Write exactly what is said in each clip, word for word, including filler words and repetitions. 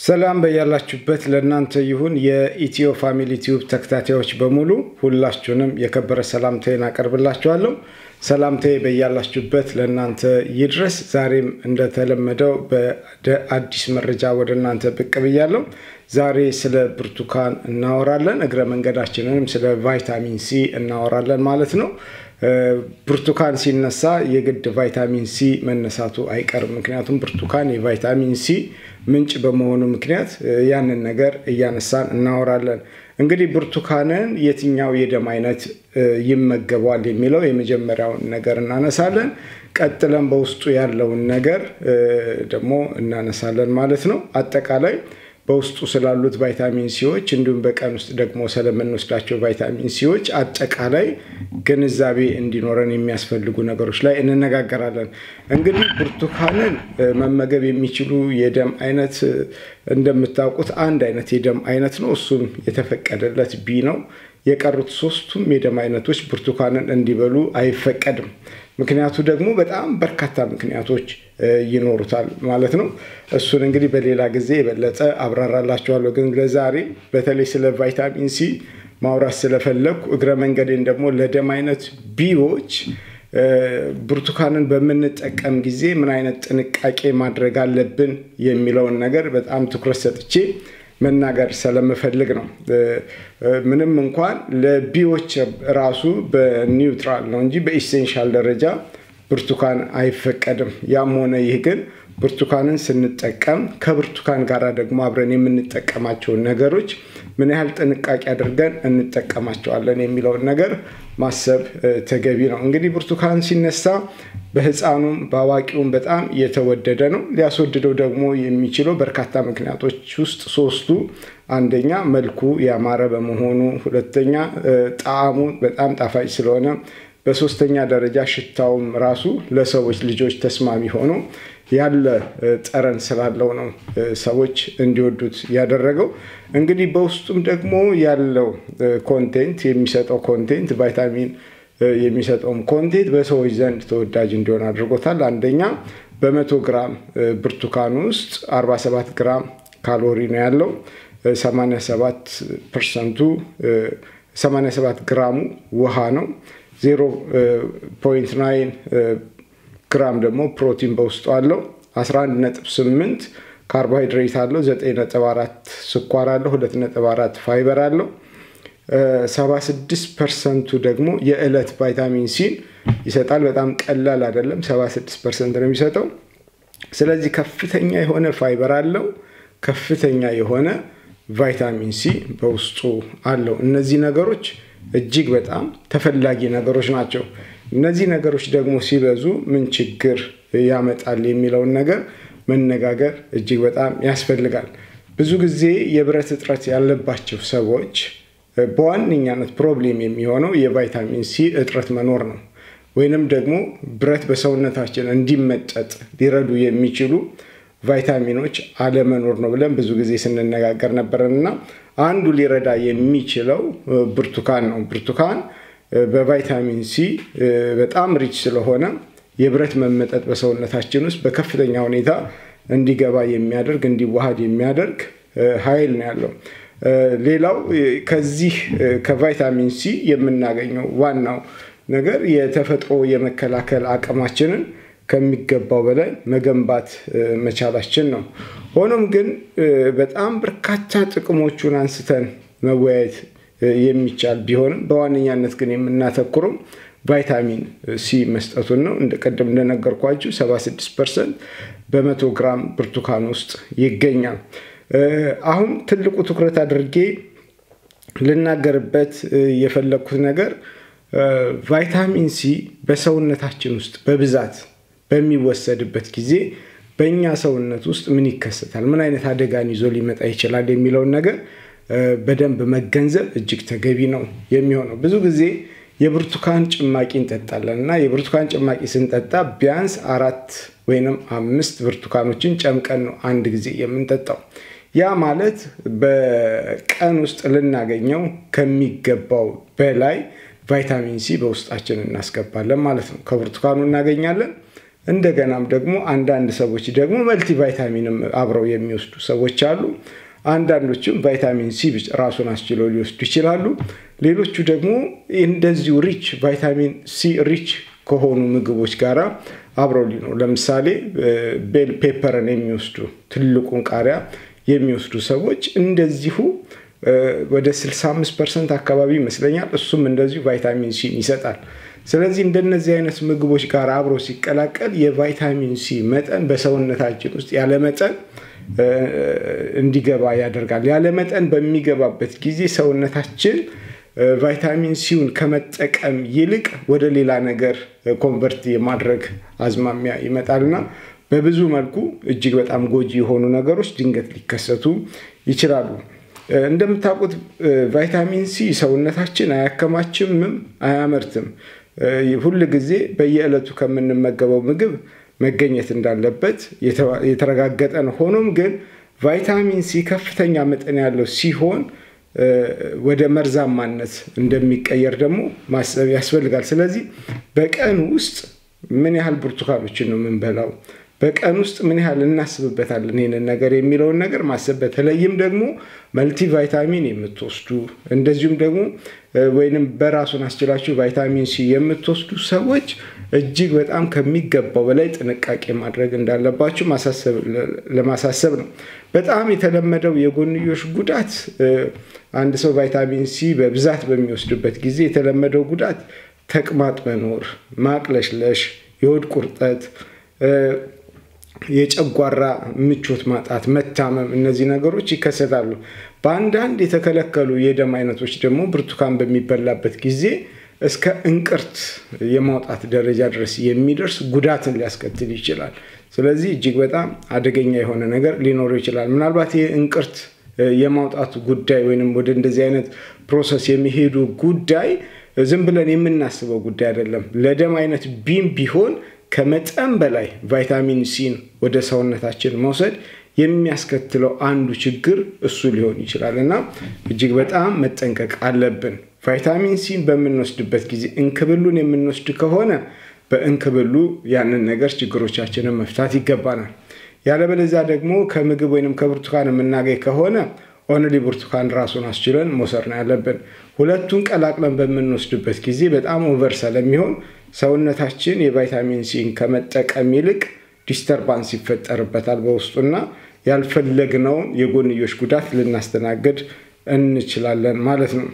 ሰላም በያላችሁበት ለእናንተ ይሁን የኢትዮ ፋሚሊ ዩቲዩብ ተከታታዮች በሙሉ ሁላችሁንም የከበረ ሰላምታዬን አቀርብላችኋለሁ። ሰላምታዬ በያላችሁበት ለእናንተ ይድረስ። ዛሬም እንደተለመደው በአዲስ መረጃ ወደ እናንተ ብቅ ብያለሁ። ዛሬ ስለ ብርቱካን እናወራለን፣ እግረ መንገዳችንንም ስለ ቫይታሚን ሲ እናወራለን ማለት ነው። ብርቱካን ሲነሳ የግድ ቫይታሚን ሲ መነሳቱ አይቀርም። ምክንያቱም ብርቱካን የቫይታሚን ሲ ምንጭ በመሆኑ ምክንያት ያንን ነገር እያነሳን እናወራለን። እንግዲህ ብርቱካንን የትኛው የደም አይነት ይመገባል የሚለው የመጀመሪያው ነገር እናነሳለን። ቀጥለን በውስጡ ያለውን ነገር ደግሞ እናነሳለን ማለት ነው። አጠቃላይ በውስጡ ስላሉት ቫይታሚን ሲዎች እንዱም በቀን ውስጥ ደግሞ ስለምንወስዳቸው ቫይታሚን ሲዎች አጠቃላይ ግንዛቤ እንዲኖረን የሚያስፈልጉ ነገሮች ላይ እንነጋገራለን። እንግዲህ ብርቱካንን መመገብ የሚችሉ የደም አይነት እንደምታውቁት አንድ አይነት የደም አይነት ነው፣ እሱም የተፈቀደለት ቢ ነው። የቀሩት ሶስቱም የደም አይነቶች ብርቱካንን እንዲበሉ አይፈቀድም። ምክንያቱ ደግሞ በጣም በርካታ ምክንያቶች ይኖሩታል ማለት ነው። እሱን እንግዲህ በሌላ ጊዜ በለጠ አብራራላችኋለሁ። ግን ለዛሬ በተለይ ስለ ቫይታሚን ሲ ማውራት ስለፈለኩ እግረ መንገዴን ደግሞ ለደም አይነት ቢዎች ብርቱካንን በመንጠቀም ጊዜ ምን አይነት ጥንቃቄ ማድረግ አለብን የሚለውን ነገር በጣም ትኩረት ሰጥቼ መናገር ስለመፈልግ ነው። ምንም እንኳን ለቢዎች ራሱ በኒውትራል ነው እንጂ በኢሴንሻል ደረጃ ብርቱካን አይፈቀድም። ያም ሆነ ይህ ግን ብርቱካንን ስንጠቀም ከብርቱካን ጋራ ደግሞ አብረን የምንጠቀማቸው ነገሮች ምን ያህል ጥንቃቄ አድርገን እንጠቀማቸዋለን የሚለው ነገር ማሰብ ተገቢ ነው። እንግዲህ ብርቱካን ሲነሳ በህፃኑም በአዋቂውም በጣም የተወደደ ነው። ሊያስወደደው ደግሞ የሚችለው በርካታ ምክንያቶች ውስጥ ሶስቱ፣ አንደኛ መልኩ ያማረ በመሆኑ፣ ሁለተኛ ጣዕሙ በጣም ጣፋጭ ስለሆነ፣ በሶስተኛ ደረጃ ሽታውም ራሱ ለሰዎች ልጆች ተስማሚ ሆኖ ያለ ጠረን ስላለው ነው ሰዎች እንዲወዱት ያደረገው። እንግዲህ በውስጡም ደግሞ ያለው ኮንቴንት የሚሰጠው ኮንቴንት ቫይታሚን የሚሰጠው ኮንቴንት በሰዎች ዘንድ ተወዳጅ እንዲሆን አድርጎታል። አንደኛ በ100 ግራም ብርቱካን ውስጥ አርባ ሰባት ግራም ካሎሪ ነው ያለው። ሰማንያ ሰባት ፐርሰንት ሰማንያ ሰባት ግራሙ ውሃ ነው። ዜሮ ነጥብ ዘጠኝ ግራም ደግሞ ፕሮቲን በውስጡ አለው። አስራ አንድ ነጥብ ስምንት ካርቦሃይድሬት አለው። ዘጠኝ ነጥብ አራት ስኳር አለው። ሁለት ነጥብ አራት ፋይበር አለው። ሰባ ስድስት ፐርሰንት ደግሞ የዕለት ቫይታሚን ሲ ይሰጣል። በጣም ቀላል አይደለም፣ ሰባ ስድስት ፐርሰንት ነው የሚሰጠው። ስለዚህ ከፍተኛ የሆነ ፋይበር አለው፣ ከፍተኛ የሆነ ቫይታሚን ሲ በውስጡ አለው። እነዚህ ነገሮች እጅግ በጣም ተፈላጊ ነገሮች ናቸው። እነዚህ ነገሮች ደግሞ ሲበዙ ምን ችግር ያመጣል የሚለውን ነገር መነጋገር እጅግ በጣም ያስፈልጋል። ብዙ ጊዜ የብረት እጥረት ያለባቸው ሰዎች በዋነኛነት ፕሮብሌም የሚሆነው የቫይታሚን ሲ እጥረት መኖር ነው። ወይንም ደግሞ ብረት በሰውነታችን እንዲመጠጥ ሊረዱ የሚችሉ ቫይታሚኖች አለመኖር ነው ብለን ብዙ ጊዜ ስንነጋገር ነበርና አንዱ ሊረዳ የሚችለው ብርቱካን ነው። ብርቱካን በቫይታሚን ሲ በጣም ሪች ስለሆነ የብረት መመጠጥ በሰውነታችን ውስጥ በከፍተኛ ሁኔታ እንዲገባ የሚያደርግ እንዲዋሃድ የሚያደርግ ኃይል ነው ያለው። ሌላው ከዚህ ከቫይታሚን ሲ የምናገኘው ዋናው ነገር የተፈጥሮ የመከላከል አቅማችንን ከሚገባው በላይ መገንባት መቻላችን ነው። ሆኖም ግን በጣም በርካታ ጥቅሞቹን አንስተን መወያየት የሚቻል ቢሆንም በዋነኛነት ግን የምናተኩረው ቫይታሚን ሲ መስጠቱን ነው። እንደቀደም እንደነገርኳችሁ ሰባ ስድስት ፐርሰንት በ100 ግራም ብርቱካን ውስጥ ይገኛል። አሁን ትልቁ ትኩረት አድርጌ ልናገርበት የፈለኩት ነገር ቫይታሚን ሲ በሰውነታችን ውስጥ በብዛት በሚወሰድበት ጊዜ በእኛ ሰውነት ውስጥ ምን ይከሰታል፣ ምን አይነት አደጋን ይዞ ሊመጣ ይችላል የሚለው ነገር በደንብ መገንዘብ እጅግ ተገቢ ነው የሚሆነው። ብዙ ጊዜ የብርቱካን ጭማቂ እንጠጣለንና የብርቱካን ጭማቂ ስንጠጣ ቢያንስ አራት ወይንም አምስት ብርቱካኖችን ጨምቀን ነው አንድ ጊዜ የምንጠጣው። ያ ማለት በቀን ውስጥ ልናገኘው ከሚገባው በላይ ቫይታሚን ሲ በውስጣችን እናስገባለን ማለት ነው። ከብርቱካኑ እናገኛለን፣ እንደገናም ደግሞ አንዳንድ ሰዎች ደግሞ መልቲ ቫይታሚንም አብረው የሚወስዱ ሰዎች አሉ። አንዳንዶቹም ቫይታሚን ሲ ብቻ ራሱን አስችሎ ሊወስዱ ይችላሉ። ሌሎቹ ደግሞ እንደዚሁ ሪች ቫይታሚን ሲ ሪች ከሆኑ ምግቦች ጋራ አብረው ሊኖሩ ለምሳሌ ቤል ፔፐርን የሚወስዱ ትልቁን ቃሪያ የሚወስዱ ሰዎች እንደዚሁ ወደ ስልሳ አምስት ፐርሰንት አካባቢ መስለኛል እሱም እንደዚሁ ቫይታሚን ሲ ይሰጣል። ስለዚህ እንደነዚህ አይነት ምግቦች ጋር አብሮ ሲቀላቀል የቫይታሚን ሲ መጠን በሰውነታችን ውስጥ ያለ መጠን እንዲገባ ያደርጋል። ያለ መጠን በሚገባበት ጊዜ ሰውነታችን ቫይታሚን ሲውን ከመጠቀም ይልቅ ወደ ሌላ ነገር ኮንቨርት የማድረግ አዝማሚያ ይመጣልና በብዙ መልኩ እጅግ በጣም ጎጂ የሆኑ ነገሮች ድንገት ሊከሰቱ ይችላሉ። እንደምታውቁት ቫይታሚን ሲ ሰውነታችን አያከማችምም አያመርትም። ሁሉ ጊዜ በየዕለቱ ከምንመገበው ምግብ መገኘት እንዳለበት የተረጋገጠ ነው። ሆኖም ግን ቫይታሚን ሲ ከፍተኛ መጠን ያለው ሲሆን ወደ መርዛማነት እንደሚቀየር ደግሞ ማሰብ ያስፈልጋል። ስለዚህ በቀን ውስጥ ምን ያህል ብርቱካኖችን ነው የምንበላው? በቀን ውስጥ ምን ያህል እናስብበታለን ይሄን ነገር የሚለው ነገር ማሰበት ለይም ደግሞ መልቲ ቫይታሚን የምትወስዱ እንደዚሁም ደግሞ ወይንም በራሱን አስችላችሁ ቫይታሚን ሲ የምትወስዱ ሰዎች እጅግ በጣም ከሚገባው በላይ ጥንቃቄ ማድረግ እንዳለባችሁ ማሳሰብ ለማሳሰብ ነው። በጣም የተለመደው የጎንዮሽ ጉዳት አንድ ሰው ቫይታሚን ሲ በብዛት በሚወስድበት ጊዜ የተለመደው ጉዳት ተቅማጥ መኖር፣ ማቅለሽለሽ፣ የሆድ ቁርጠት፣ የጨጓራ ምቾት ማጣት፣ መታመም እነዚህ ነገሮች ይከሰታሉ። በአንዳንድ የተከለከሉ የደም አይነቶች ደግሞ ብርቱካን በሚበላበት ጊዜ እስከ እንቅርት የማውጣት ደረጃ ድረስ የሚደርስ ጉዳትን ሊያስከትል ይችላል። ስለዚህ እጅግ በጣም አደገኛ የሆነ ነገር ሊኖር ይችላል። ምናልባት የእንቅርት የማውጣቱ ጉዳይ ወይንም ወደ እንደዚህ አይነት ፕሮሰስ የሚሄዱ ጉዳይ ዝም ብለን የምናስበው ጉዳይ አይደለም። ለደም አይነት ቢም ቢሆን ከመጠን በላይ ቫይታሚን ሲን ወደ ሰውነታችን መውሰድ የሚያስከትለው አንዱ ችግር እሱ ሊሆን ይችላልና እጅግ በጣም መጠንቀቅ አለብን። ቫይታሚን ሲን በመንወስድበት ጊዜ እንክብሉን የምንወስድ ከሆነ በእንክብሉ ያንን ነገር ችግሮቻችንን መፍታት ይገባናል። ያለበለዚያ ደግሞ ከምግብ ወይንም ከብርቱካን የምናገኝ ከሆነ ኦንሊ ብርቱካን ራሱን አስችለን መውሰድ ነው ያለብን። ሁለቱን ቀላቅለን በመንወስድበት ጊዜ በጣም ኦቨር ስለሚሆን ሰውነታችን የቫይታሚን ሲን ከመጠቀም ይልቅ ዲስተርባንስ ይፈጠርበታል በውስጡና ያልፈለግነው የጎንዮሽ ጉዳት ልናስተናግድ እንችላለን ማለት ነው።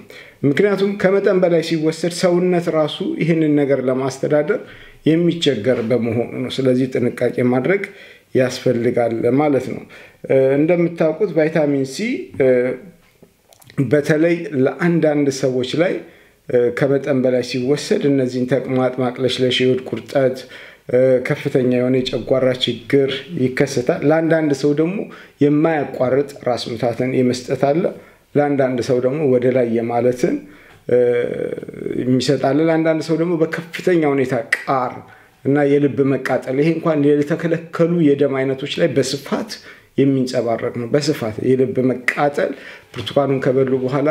ምክንያቱም ከመጠን በላይ ሲወሰድ ሰውነት ራሱ ይህንን ነገር ለማስተዳደር የሚቸገር በመሆኑ ነው። ስለዚህ ጥንቃቄ ማድረግ ያስፈልጋል ማለት ነው። እንደምታውቁት ቫይታሚን ሲ በተለይ ለአንዳንድ ሰዎች ላይ ከመጠን በላይ ሲወሰድ እነዚህን ተቅማጥ፣ ማቅለሽለሽ፣ የሆድ ቁርጠት፣ ከፍተኛ የሆነ የጨጓራ ችግር ይከሰታል። ለአንዳንድ ሰው ደግሞ የማያቋርጥ ራስ ምታትን ይመስጣል አለ። ለአንዳንድ ሰው ደግሞ ወደ ላይ የማለትን ይመስጣል። ለአንዳንድ ሰው ደግሞ በከፍተኛ ሁኔታ ቃር እና የልብ መቃጠል ይሄ እንኳን የተከለከሉ የደም አይነቶች ላይ በስፋት የሚንጸባረቅ ነው። በስፋት የልብ መቃጠል ብርቱካኑን ከበሉ በኋላ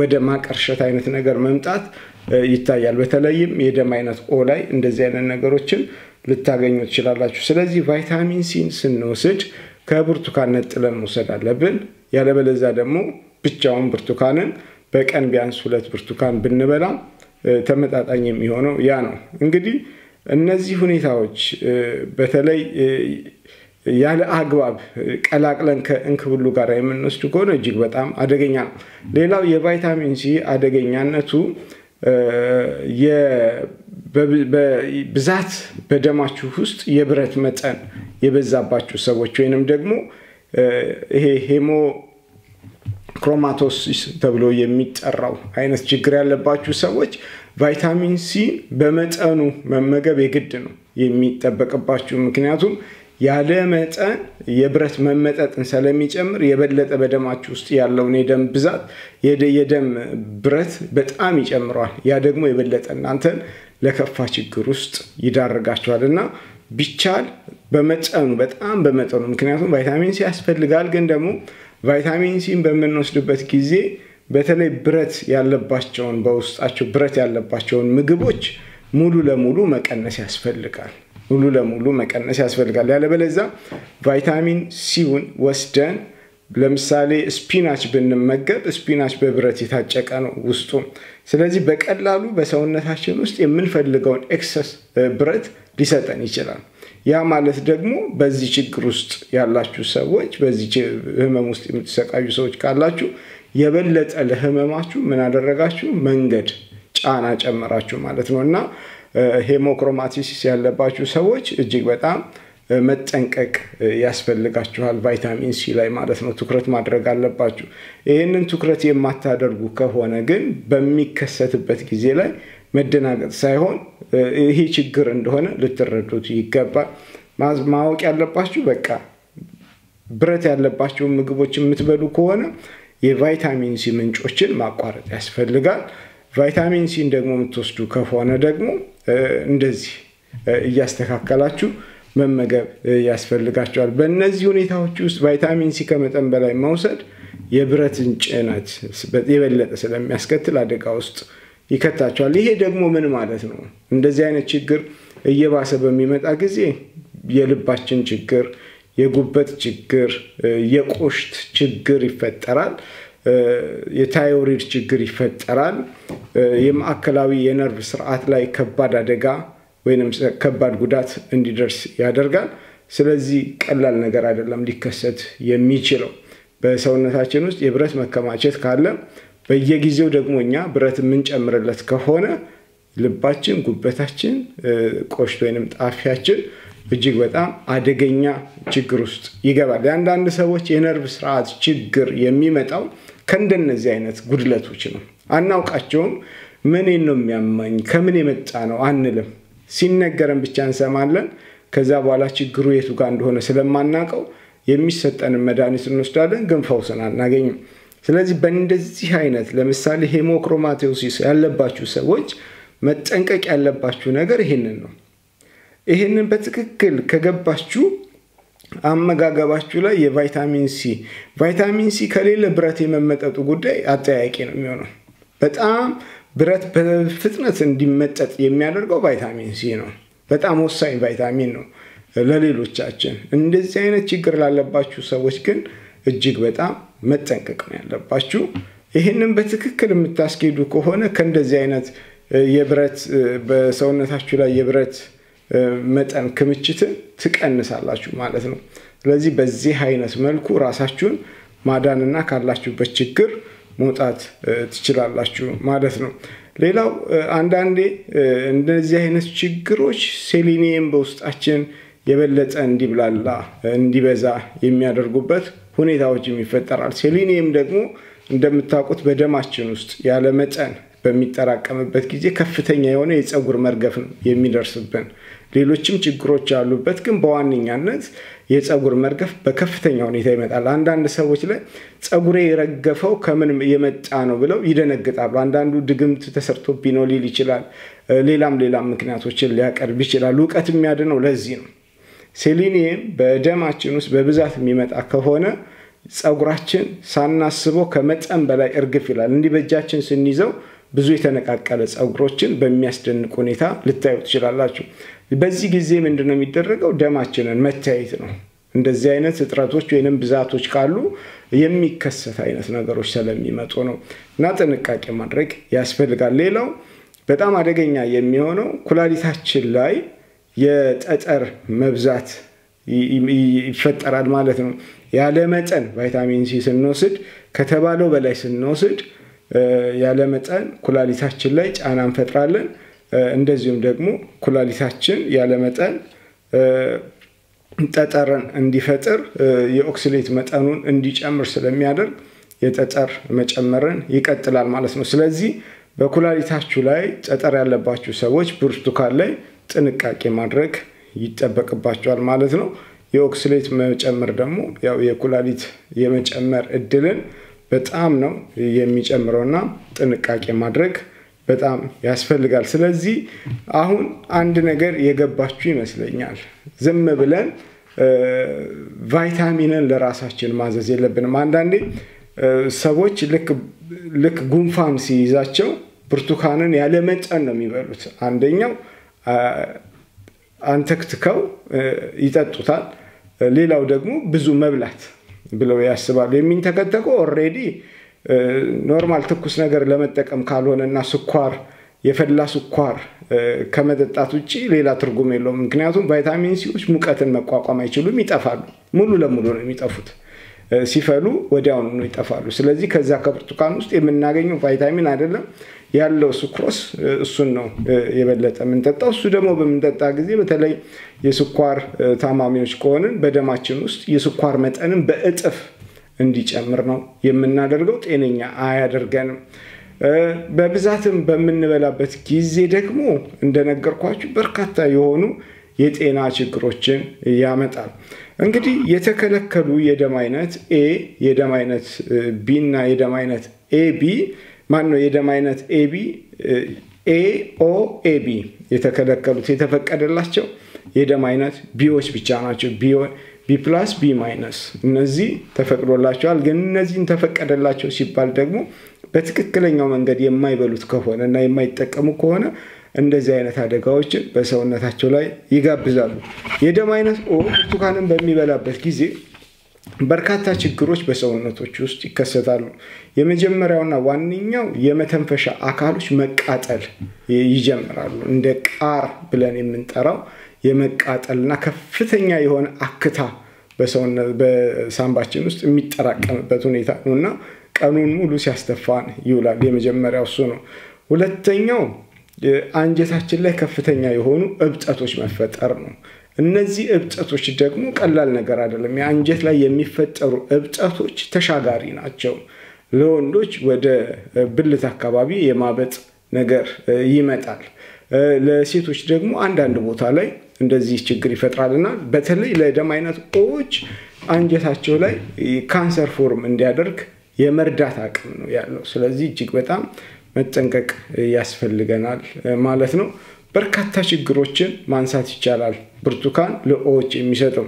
ወደ ማቀርሸት አይነት ነገር መምጣት ይታያል። በተለይም የደም አይነት ኦ ላይ እንደዚህ አይነት ነገሮችን ልታገኙ ትችላላችሁ። ስለዚህ ቫይታሚን ሲን ስንወስድ ከብርቱካን ነጥለን መውሰድ አለብን። ያለበለዚያ ደግሞ ብቻውን ብርቱካንን በቀን ቢያንስ ሁለት ብርቱካን ብንበላ ተመጣጣኝ የሚሆነው ያ ነው። እንግዲህ እነዚህ ሁኔታዎች በተለይ ያለ አግባብ ቀላቅለን ከእንክብሉ ጋር የምንወስድ ከሆነ እጅግ በጣም አደገኛ ነው። ሌላው የቫይታሚን ሲ አደገኛነቱ በብዛት በደማችሁ ውስጥ የብረት መጠን የበዛባችሁ ሰዎች ወይንም ደግሞ ይሄ ሄሞክሮማቶሲስ ተብሎ የሚጠራው አይነት ችግር ያለባችሁ ሰዎች ቫይታሚን ሲ በመጠኑ መመገብ የግድ ነው የሚጠበቅባችሁ። ምክንያቱም ያለ መጠን የብረት መመጠጥን ስለሚጨምር የበለጠ በደማችሁ ውስጥ ያለው የደም ብዛት የደም ብረት በጣም ይጨምራል። ያ ደግሞ የበለጠ እናንተን ለከፋ ችግር ውስጥ ይዳርጋችኋልና ቢቻል በመጠኑ በጣም በመጠኑ ምክንያቱም ቫይታሚን ሲ ያስፈልጋል። ግን ደግሞ ቫይታሚን ሲን በመንወስድበት ጊዜ በተለይ ብረት ያለባቸውን በውስጣቸው ብረት ያለባቸውን ምግቦች ሙሉ ለሙሉ መቀነስ ያስፈልጋል። ለምሳሌ ስፒናች ብንመገብ ስፒናች በብረት የታጨቀ ነው ውስጡ ስለዚህ በቀላሉ በሰውነታችን ውስጥ የምንፈልገውን ኤክሰስ ብረት ሊሰጠን ይችላል ያ ማለት ደግሞ በዚህ ችግር ውስጥ ያላችሁ ሰዎች በዚህ ህመም ውስጥ የምትሰቃዩ ሰዎች ካላችሁ የበለጠ ለህመማችሁ ምን አደረጋችሁ መንገድ ጫና ጨመራችሁ ማለት ነውና ሄሞክሮማቲሲስ ያለባችሁ ሰዎች እጅግ በጣም መጠንቀቅ ያስፈልጋችኋል ቫይታሚን ሲ ላይ ማለት ነው ትኩረት ማድረግ አለባችሁ ይሄንን ትኩረት የማታደርጉ ከሆነ ግን በሚከሰትበት ጊዜ ላይ መደናገጥ ሳይሆን ይሄ ችግር እንደሆነ ልትረዱት ይገባል ማወቅ ያለባችሁ በቃ ብረት ያለባችሁ ምግቦች የምትበሉ ከሆነ የቫይታሚን ሲ ምንጮችን ማቋረጥ ያስፈልጋል ቫይታሚን ሲን ደግሞ የምትወስዱ ከሆነ ደግሞ እንደዚህ እያስተካከላችሁ መመገብ ያስፈልጋቸዋል በእነዚህ ሁኔታዎች ውስጥ ቫይታሚን ሲ ከመጠን በላይ መውሰድ የብረትን ጭነት የበለጠ ስለሚያስከትል አደጋ ውስጥ ይከታቸዋል ይሄ ደግሞ ምን ማለት ነው እንደዚህ አይነት ችግር እየባሰ በሚመጣ ጊዜ የልባችን ችግር የጉበት ችግር የቆሽት ችግር ይፈጠራል የታይሮይድ ችግር ይፈጠራል የማዕከላዊ የነርቭ ስርዓት ላይ ከባድ አደጋ ወይንም ከባድ ጉዳት እንዲደርስ ያደርጋል ስለዚህ ቀላል ነገር አይደለም ሊከሰት የሚችለው በሰውነታችን ውስጥ የብረት መከማቸት ካለ በየጊዜው ደግሞኛ ብረት ምንጨምርለት ከሆነ ልባችን ጉበታችን ቆሽት ወይንም ጣፊያችን እጅግ በጣም አደገኛ ችግር ውስጥ ይገባል ያንዳንድ ሰዎች የነርቭ ስርዓት ችግር የሚመጣው ከእንደነዚህ አይነት ጉድለቶች ነው አናውቃቸውም ምን ነው የሚያማኝ ከምን የመጣ ነው አንልም ሲነገረን ብቻ እንሰማለን ከዛ በኋላ ችግሩ የቱ ጋር እንደሆነ ስለማናቀው የሚሰጠን መድኃኒት እንወስዳለን ግን ፈውስን አናገኝም ስለዚህ በእንደዚህ አይነት ለምሳሌ ሄሞክሮማቲሲስ ያለባችሁ ሰዎች መጠንቀቅ ያለባችሁ ነገር ይሄንን ነው ይሄንን በትክክል ከገባችሁ አመጋገባችሁ ላይ የቫይታሚን ሲ ቫይታሚን ሲ ከሌለ ብረት የመመጠጡ ጉዳይ አጠያያቂ ነው የሚሆነው በጣም ብረት በፍጥነት እንዲመጠጥ የሚያደርገው ቫይታሚን ሲ ነው በጣም ወሳኝ ቫይታሚን ነው ለሌሎቻችን እንደዚህ አይነት ችግር ላለባችሁ ሰዎች ግን እጅግ በጣም መጠንቀቅ ነው ያለባችሁ ይሄንን በትክክል የምታስኬዱ ከሆነ ከእንደዚህ አይነት የብረት በሰውነታችሁ ላይ የብረት መጠን ክምችትን ትቀንሳላችሁ ማለት ነው ስለዚህ በዚህ አይነት መልኩ ራሳችሁን ማዳንና ካላችሁበት ችግር መውጣት ትችላላችሁ ማለት ነው ሌላው አንዳንዴ እንደዚህ አይነት ችግሮች ሴሊኒየም በውስጣችን የበለጠ እንዲብላላ እንዲበዛ የሚያደርጉበት ሁኔታዎች የሚፈጠራል ሴሊኒየም ደግሞ እንደምታውቁት በደማችን ውስጥ ያለ መጠን በሚጠራቀምበት ጊዜ ከፍተኛ የሆነ የፀጉር መርገፍ ነው የሚደርስብን ሌሎችም ችግሮች ያሉበት ግን በዋነኛነት የፀጉር መርገፍ በከፍተኛ ሁኔታ ይመጣል አንዳንድ ሰዎች ላይ ፀጉሬ የረገፈው ከምን የመጣ ነው ብለው ይደነግጣሉ አንዳንዱ ድግምት ተሰርቶብኝ ነው ሊል ይችላል ሌላም ሌላም ምክንያቶችን ሊያቀርብ ይችላል ውቀት የሚያድነው ለዚህ ነው ሴሊኒየም በደማችን ውስጥ በብዛት የሚመጣ ከሆነ ፀጉራችን ሳናስበው ከመጠን በላይ እርግፍ ይላል እንዲህ በእጃችን ስንይዘው ብዙ የተነቃቀለ ፀጉሮችን በሚያስደንቅ ሁኔታ ልታዩ ትችላላችሁ በዚህ ጊዜ ምንድነው የሚደረገው ደማችንን መታየት ነው እንደዚህ አይነት እጥረቶች ወይንም ብዛቶች ካሉ የሚከሰት አይነት ነገሮች ስለሚመጡ ነው እና ጥንቃቄ ማድረግ ያስፈልጋል ሌላው በጣም አደገኛ የሚሆነው ኩላሊታችን ላይ የጠጠር መብዛት ይፈጠራል ማለት ነው ያለ መጠን ቫይታሚን ሲ ስንወስድ ከተባለው በላይ ስንወስድ ያለ መጠን ኩላሊታችን ላይ ጫና እንፈጥራለን እንደዚሁም ደግሞ ኩላሊታችን ያለ መጠን ጠጠርን እንዲፈጥር የኦክሲሌት መጠኑን እንዲጨምር ስለሚያደርግ የጠጠር መጨመርን ይቀጥላል ማለት ነው ስለዚህ በኩላሊታችሁ ላይ ጠጠር ያለባችሁ ሰዎች ብርቱካን ላይ ጥንቃቄ ማድረግ ይጠበቅባቸዋል ማለት ነው የኦክሲሌት መጨመር ደግሞ ያው የኩላሊት የመጨመር እድልን በጣም ነው የሚጨምረውና ጥንቃቄ ማድረግ በጣም ያስፈልጋል ስለዚህ አሁን አንድ ነገር የገባችሁ ይመስለኛል ዝም ብለን ቫይታሚንን ለራሳችን ማዘዝ የለብንም አንዳንዴ ሰዎች ልክ ልክ ጉንፋን ሲይዛቸው ብርቱካንን ያለ መጠን ነው የሚበሉት አንደኛው አንተክትከው ይጠጡታል ሌላው ደግሞ ብዙ መብላት ብለው ያስባሉ የሚንተከተከው ኦሬዲ ኖርማል ትኩስ ነገር ለመጠቀም ካልሆነና ስኳር የፈላ ስኳር ከመጠጣት ውጪ ሌላ ትርጉም የለውም ምክንያቱም ቫይታሚን ሲዎች ሙቀትን መቋቋም አይችሉም ይጠፋሉ ሙሉ ለሙሉ ነው የሚጠፉት ሲፈሉ ወዲያው ነው ይጠፋሉ ስለዚህ ከዛ ከብርቱካን ውስጥ የምናገኘው ቫይታሚን አይደለም ያለው ስኳሮስ እሱን ነው የበለጠ ምንጠጣው እሱ ደግሞ በመንጠጣ ጊዜ በተለይ የስኳር ታማሚዎች ከሆነን በደማችን ውስጥ የስኳር መጠንን በእጥፍ እንዲጨምር ነው የምናደርገው ጤነኛ አያደርገንም በብዛትም በመንበላበት ጊዜ ደግሞ እንደነገርኳችሁ በርካታ የሆኑ የጤና ችግሮችን ያመጣል እንግዲህ የተከለከሉ የደም አይነት ኤ የደም አይነት ቢ እና የደም አይነት ኤቢ ማነው የደም አይነት ኤቢ ኤ ኦ ኤቢ የተከለከሉት የተፈቀደላቸው የደም አይነት ቢዎች ብቻ ናቸው ቢ ፕላስ ቢ ማይነስ እነዚህ ተፈቅዶላቸዋል ግን እነዚህን ተፈቀደላቸው ሲባል ደግሞ በትክክለኛው መንገድ የማይበሉት ከሆነ እና የማይጠቀሙ ከሆነ እንደዚህ አይነት አደጋዎች በሰውነታቸው ላይ ይጋብዛሉ የደም አይነት ኦ ብርቱካንን በሚበላበት ጊዜ በርካታ ችግሮች በሰውነቶች ውስጥ ይከሰታሉ የመጀመሪያውና ዋንኛው የመተንፈሻ አካሎች መቃጠል ይጀምራሉ እንደ ቃር ብለን የምንጠራው የመቃጠልና ከፍተኛ የሆነ አክታ በሰውነት በሳምባችን ውስጥ የሚጠራቀምበት ሁኔታ ነውና ቀኑን ሙሉ ሲያስተፋን ይውላል የመጀመሪያው እሱ ነው ሁለተኛው አንጀታችን ላይ ከፍተኛ የሆኑ እብጠቶች መፈጠር ነው እነዚህ እብጠቶች ደግሞ ቀላል ነገር አይደለም የአንጀት ላይ የሚፈጠሩ እብጠቶች ተሻጋሪ ናቸው ለወንዶች ወደ ብልት አካባቢ የማበጥ ነገር ይመጣል ለሴቶች ደግሞ አንድ አንድ ቦታ ላይ እንደዚህ ችግር ይፈጥራልና በተለይ ለደም አይነት ኦዎች አንጀታቸው ላይ ካንሰር ፎርም እንዲያደርግ የመርዳት አቅም ነው ያለው ስለዚህ እጅግ በጣም መጠንቀቅ ያስፈልገናል ማለት ነው በርካታ ችግሮችን ማንሳት ይቻላል ብርቱካን ለኦዎች የሚሰጠው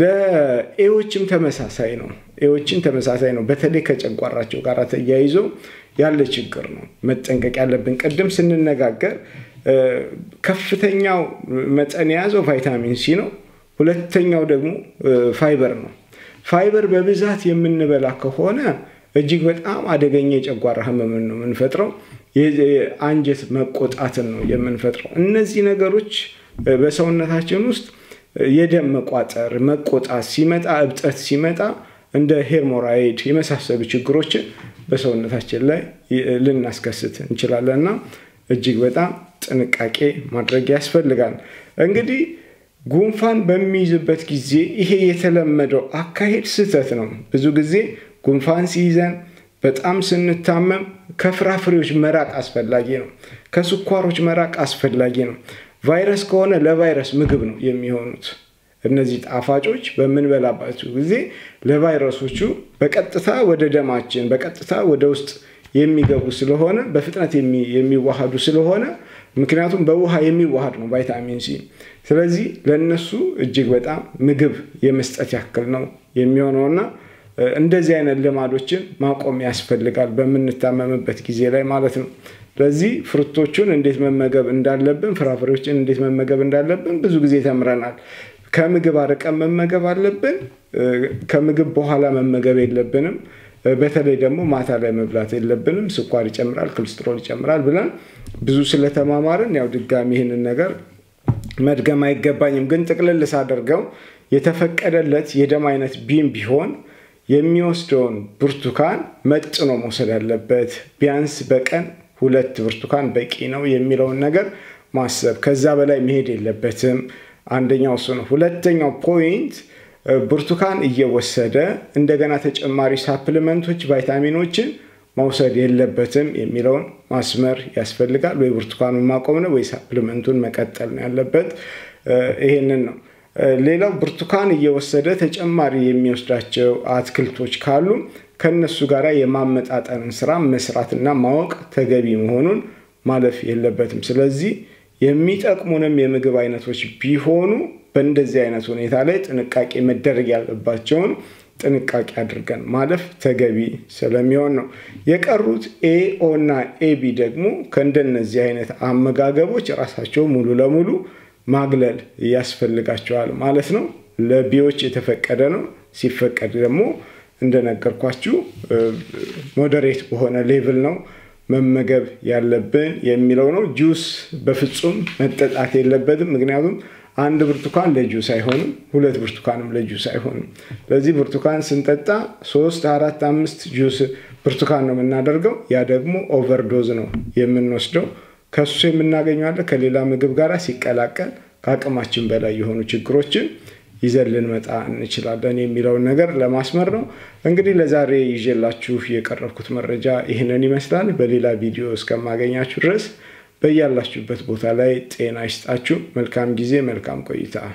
ለኤዎችም ተመሳሳይ ነው ኤዎችም ተመሳሳይ ነው በተለይ ከጨጓራቸው ጋር ተያይዞ ያለ ችግር ነው መጠንቀቅ ያለብን ቀደም ስንነጋገር ከፍተኛው መጠን ያዘው ቫይታሚን ሲ ነው ሁለተኛው ደግሞ ፋይበር ነው ፋይበር በብዛት የምንበላ ከሆነ እጅግ በጣም አደገኛ የጨጓራ ህመምን ነው የምንፈጥረው የአንጀት መቆጣትን ነው የምንፈጥረው እነዚህ ነገሮች በሰውነታችን ውስጥ የደም መቋጠር መቆጣት ሲመጣ እብጠት ሲመጣ እንደ ሄሞራይድ የመሳሰሉ ችግሮች በሰውነታችን ላይ ልናስከስት እንችላለንና እጅግ በጣም ጥንቃቄ ማድረግ ያስፈልጋል እንግዲህ ጉንፋን በሚይዝበት ጊዜ ይሄ የተለመደው አካሄድ ስህተት ነው ብዙ ጊዜ ጉንፋን ሲይዘን በጣም ስንታመም ከፍራፍሬዎች መራቅ አስፈላጊ ነው ከስኳሮች መራቅ አስፈላጊ ነው ቫይረስ ከሆነ ለቫይረስ ምግብ ነው የሚሆኑት እነዚህ ጣፋጮች በመንበላባቸው ጊዜ ለቫይረሶቹ በቀጥታ ወደ ደማችን በቀጥታ ወደ ውስጥ የሚገቡ ስለሆነ በፍጥነት የሚዋሃዱ ስለሆነ ምክንያቱም በውሃ የሚዋሃድ ነው ቫይታሚን ሲ ስለዚህ ለነሱ እጅግ በጣም ምግብ የመስጠት ያክል ነው የሚሆነውና እንደዚህ አይነት ልማዶችን ማቆም ያስፈልጋል በመንታመምበት ጊዜ ላይ ማለት ነው ስለዚህ ፍሩቶቹን እንዴት መመገብ እንዳለብን ፍራፍሬዎችን እንዴት መመገብ እንዳለብን ብዙ ጊዜ ተምረናል ከምግብ አርቀን መመገብ አለብን ከምግብ በኋላ መመገብ የለብንም በተለይ ደግሞ ማታ ላይ መብላት የለብንም ስኳር ይጨምራል ኮሌስትሮል ይጨምራል ብለን ብዙ ስለተማማርን ያው ድጋሚ ይሄንን ነገር መድገም አይገባኝም ግን ጥቅልል ሳደርገው የተፈቀደለት የደም አይነት ቢም ቢሆን የሚወስደውን ብርቱካን መጥኖ መውሰድ አለበት ቢያንስ በቀን ሁለት ብርቱካን በቂ ነው የሚለውን ነገር ማሰብ ከዛ በላይ መሄድ የለበትም አንደኛው እሱ ነው ሁለተኛው ፖይንት ብርቱካን እየወሰደ እንደገና ተጨማሪ ሳፕሊመንቶች ቫይታሚኖችን መውሰድ የለበትም የሚለውን ማስመር ያስፈልጋል ወይ ብርቱካኑን ማቆም ነው ወይ ሳፕሊመንቱን መቀጠል ነው ያለበት ይሄንን ነው ሌላው ብርቱካን እየወሰደ ተጨማሪ የሚወስዳቸው አትክልቶች ካሉ ከነሱ ጋራ የማመጣጠንን ስራ መስራትና ማወቅ ተገቢ መሆኑን ማለፍ የለበትም ስለዚህ የሚጠቅሙንም የምግብ አይነቶች ቢሆኑ በእንደዚህ አይነት ሁኔታ ላይ ጥንቃቄ መደረግ ያለባቸውን ጥንቃቄ አድርገን ማለፍ ተገቢ ስለሚሆን ነው የቀሩት ኤ ኦ እና ኤቢ ደግሞ ከእንደነዚህ አይነት አመጋገቦች ራሳቸው ሙሉ ለሙሉ ማግለል ያስፈልጋቸዋል ማለት ነው ለቢዎች የተፈቀደ ነው ሲፈቀድ ደግሞ እንደነገርኳችሁ ሞዴሬት በሆነ ሌቭል ነው መመገብ ያለብን የሚለው ነው ጁስ በፍጹም መጠጣት የለበትም ምክንያቱም አንድ ብርቱካን ለጁስ አይሆንም ሁለት ብርቱካንም ለጁስ አይሆንም ለዚህ ብርቱካን ስንጠጣ ሶስት አራት አምስት ጁስ ብርቱካን ነው እናደርገው ያ ደግሞ ኦቨርዶዝ ነው የምንወስደው ከሱ የምናገኘው አለ ከሌላ ምግብ ጋራ ሲቀላቀል ካቀማችን በላይ የሆኑ ችግሮችን ይዘልን መጣ እንችላለን የሚለው ነገር ለማስመር ነው እንግዲህ ለዛሬ ይዤላችሁ የቀረብኩት መረጃ ይሄንን ይመስላል በሌላ ቪዲዮ እስከማገኛችሁ ድረስ በእያላችሁበት ቦታ ላይ ጤና ይስጣችሁ መልካም ጊዜ መልካም ቆይታ